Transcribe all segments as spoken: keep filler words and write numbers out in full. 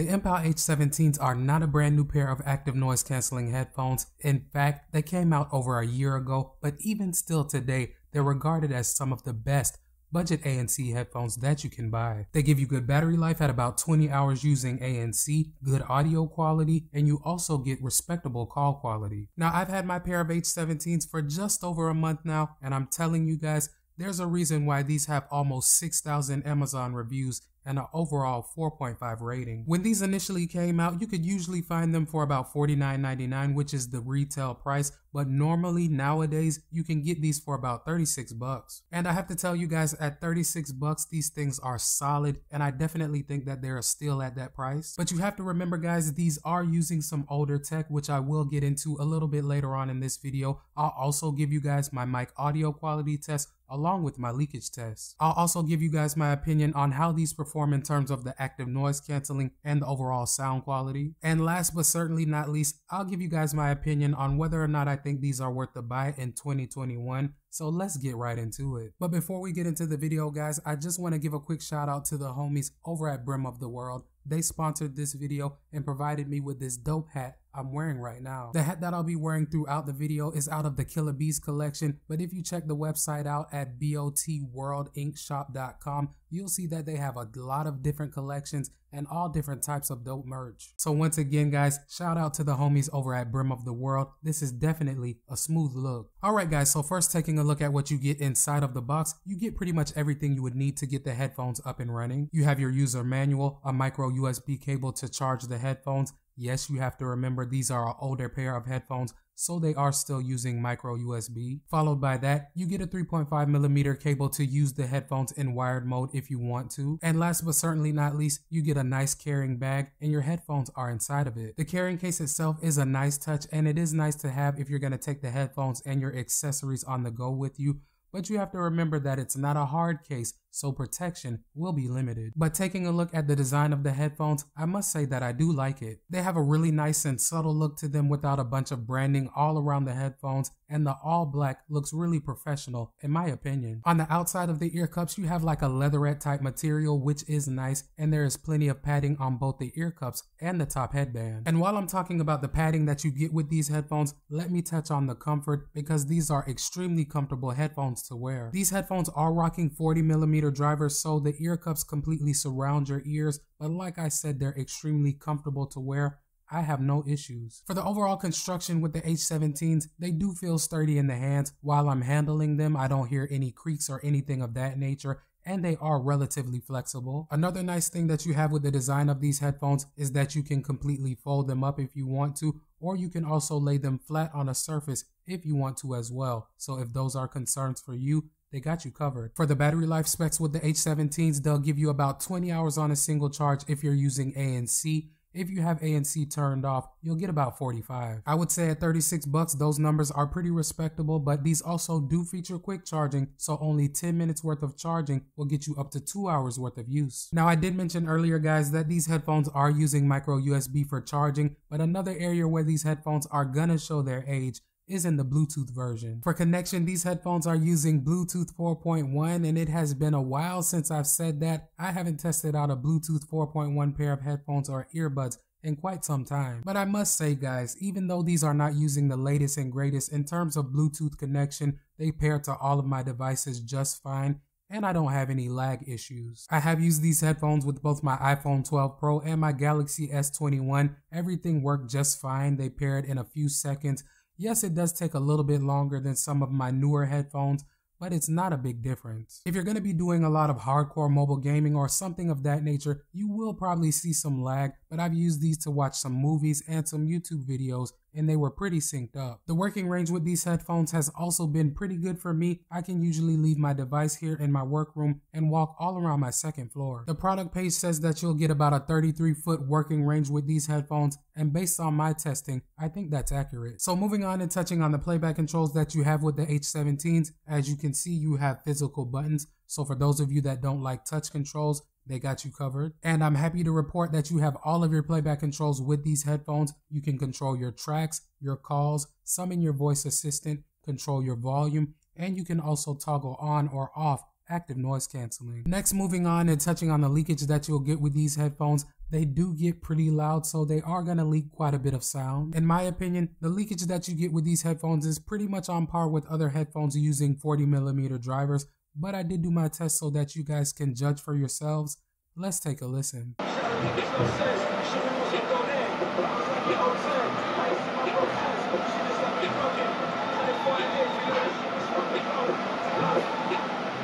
The M POW H seventeens are not a brand new pair of active noise cancelling headphones. In fact, they came out over a year ago, but even still today, they're regarded as some of the best budget A N C headphones that you can buy. They give you good battery life at about twenty hours using A N C, good audio quality, and you also get respectable call quality. Now, I've had my pair of H seventeens for just over a month now, and I'm telling you guys, there's a reason why these have almost six thousand Amazon reviews and an overall four point five rating. When these initially came out, you could usually find them for about forty-nine ninety-nine, which is the retail price, but normally nowadays you can get these for about thirty-six bucks. And I have to tell you guys, at thirty-six bucks, these things are solid, and I definitely think that they're still at that price. But you have to remember, guys, these are using some older tech, which I will get into a little bit later on in this video. I'll also give you guys my mic audio quality test along with my leakage test. I'll also give you guys my opinion on how these perform in terms of the active noise canceling and the overall sound quality. And last but certainly not least, I'll give you guys my opinion on whether or not I think these are worth the buy in twenty twenty-one. So let's get right into it. But before we get into the video, guys, I just want to give a quick shout out to the homies over at Brim of the World. They sponsored this video and provided me with this dope hat I'm wearing right now. The hat that I'll be wearing throughout the video is out of the Killer Bees collection, but if you check the website out at bot world inc shop dot com, you'll see that they have a lot of different collections and all different types of dope merch. So once again, guys, shout out to the homies over at Brim of the World. This is definitely a smooth look. Alright guys, so first taking a look at what you get inside of the box, you get pretty much everything you would need to get the headphones up and running. You have your user manual, a micro U S B cable to charge the headphones. Yes, you have to remember these are an older pair of headphones, so they are still using micro U S B. Followed by that, you get a three point five millimeter cable to use the headphones in wired mode if you want to. And last but certainly not least, you get a nice carrying bag and your headphones are inside of it. The carrying case itself is a nice touch, and it is nice to have if you're going to take the headphones and your accessories on the go with you. But you have to remember that it's not a hard case, so protection will be limited. But taking a look at the design of the headphones, I must say that I do like it. They have a really nice and subtle look to them without a bunch of branding all around the headphones, and the all black looks really professional in my opinion. On the outside of the ear cups, you have like a leatherette type material, which is nice, and there is plenty of padding on both the ear cups and the top headband. And while I'm talking about the padding that you get with these headphones, let me touch on the comfort, because these are extremely comfortable headphones to wear. These headphones are rocking forty millimeter drivers, so the ear cups completely surround your ears, but like I said, they're extremely comfortable to wear. I have no issues. For the overall construction with the H seventeens, they do feel sturdy in the hands. While I'm handling them, I don't hear any creaks or anything of that nature, and they are relatively flexible. Another nice thing that you have with the design of these headphones is that you can completely fold them up if you want to, or you can also lay them flat on a surface if you want to as well. So if those are concerns for you, they got you covered. For the battery life specs with the H seventeens, they'll give you about twenty hours on a single charge if you're using A N C. If you have A N C turned off, you'll get about forty-five. I would say at thirty-six bucks, those numbers are pretty respectable, but these also do feature quick charging, so only ten minutes worth of charging will get you up to two hours worth of use. Now, I did mention earlier, guys, that these headphones are using micro U S B for charging, but another area where these headphones are gonna show their age is in the Bluetooth version. For connection, these headphones are using Bluetooth four point one, and it has been a while since I've said that. I haven't tested out a Bluetooth four point one pair of headphones or earbuds in quite some time. But I must say, guys, even though these are not using the latest and greatest in terms of Bluetooth connection, they pair to all of my devices just fine, and I don't have any lag issues. I have used these headphones with both my iPhone twelve Pro and my Galaxy S twenty-one. Everything worked just fine. They paired in a few seconds. Yes, it does take a little bit longer than some of my newer headphones, but it's not a big difference. If you're going to be doing a lot of hardcore mobile gaming or something of that nature, you will probably see some lag, but I've used these to watch some movies and some YouTube videos, and they were pretty synced up. The working range with these headphones has also been pretty good for me. I can usually leave my device here in my workroom and walk all around my second floor. The product page says that you'll get about a thirty-three foot working range with these headphones, and based on my testing, I think that's accurate. So moving on and touching on the playback controls that you have with the H seventeens, as you can see, you have physical buttons. So for those of you that don't like touch controls, they got you covered. And I'm happy to report that you have all of your playback controls with these headphones. You can control your tracks, your calls, summon your voice assistant, control your volume, and you can also toggle on or off active noise canceling. Next, moving on and touching on the leakage that you'll get with these headphones, they do get pretty loud, so they are gonna leak quite a bit of sound. In my opinion, the leakage that you get with these headphones is pretty much on par with other headphones using forty millimeter drivers, but I did do my test so that you guys can judge for yourselves. Let's take a listen.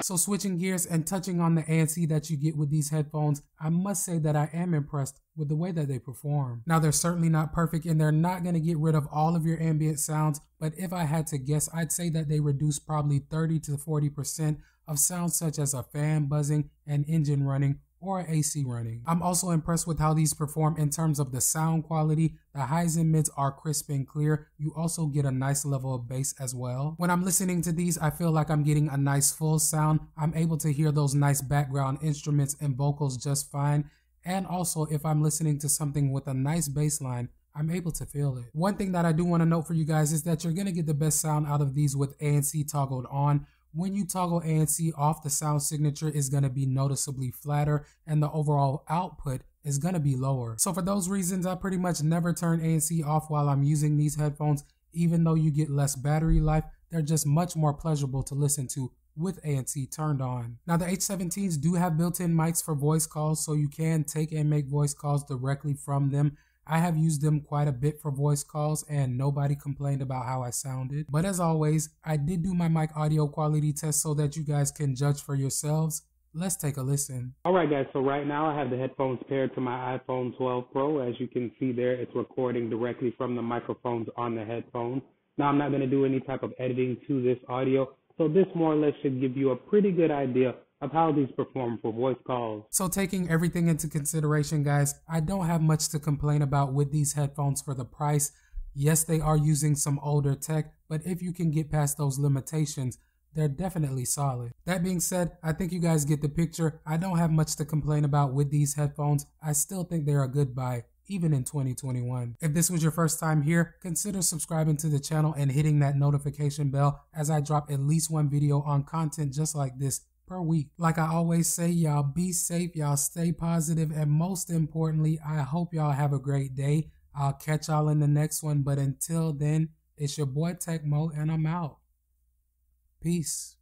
So switching gears and touching on the A N C that you get with these headphones, I must say that I am impressed with the way that they perform. Now, they're certainly not perfect and they're not going to get rid of all of your ambient sounds, but if I had to guess, I'd say that they reduce probably thirty to forty percent of sounds such as a fan buzzing, an engine running, or A C running. I'm also impressed with how these perform in terms of the sound quality. The highs and mids are crisp and clear. You also get a nice level of bass as well. When I'm listening to these, I feel like I'm getting a nice full sound. I'm able to hear those nice background instruments and vocals just fine. And also, if I'm listening to something with a nice bass line, I'm able to feel it. One thing that I do want to note for you guys is that you're going to get the best sound out of these with A N C toggled on. When you toggle A N C off, the sound signature is going to be noticeably flatter and the overall output is going to be lower. So for those reasons, I pretty much never turn A N C off while I'm using these headphones. Even though you get less battery life, they're just much more pleasurable to listen to with A N C turned on. Now, the H seventeens do have built-in mics for voice calls, so you can take and make voice calls directly from them. I have used them quite a bit for voice calls and nobody complained about how I sounded. But as always, I did do my mic audio quality test so that you guys can judge for yourselves. Let's take a listen. All right, guys, so right now I have the headphones paired to my iPhone twelve Pro. As you can see there, it's recording directly from the microphones on the headphones. Now, I'm not gonna do any type of editing to this audio, so this more or less should give you a pretty good idea of how these perform for voice calls. So taking everything into consideration, guys, I don't have much to complain about with these headphones for the price. Yes, they are using some older tech, but if you can get past those limitations, they're definitely solid. That being said, I think you guys get the picture. I don't have much to complain about with these headphones. I still think they're a good buy, even in twenty twenty-one. If this was your first time here, consider subscribing to the channel and hitting that notification bell, as I drop at least one video on content just like this per week. Like I always say, y'all be safe, y'all stay positive, and most importantly, I hope y'all have a great day. I'll catch y'all in the next one, but until then, it's your boy Tech Moe, and I'm out. Peace.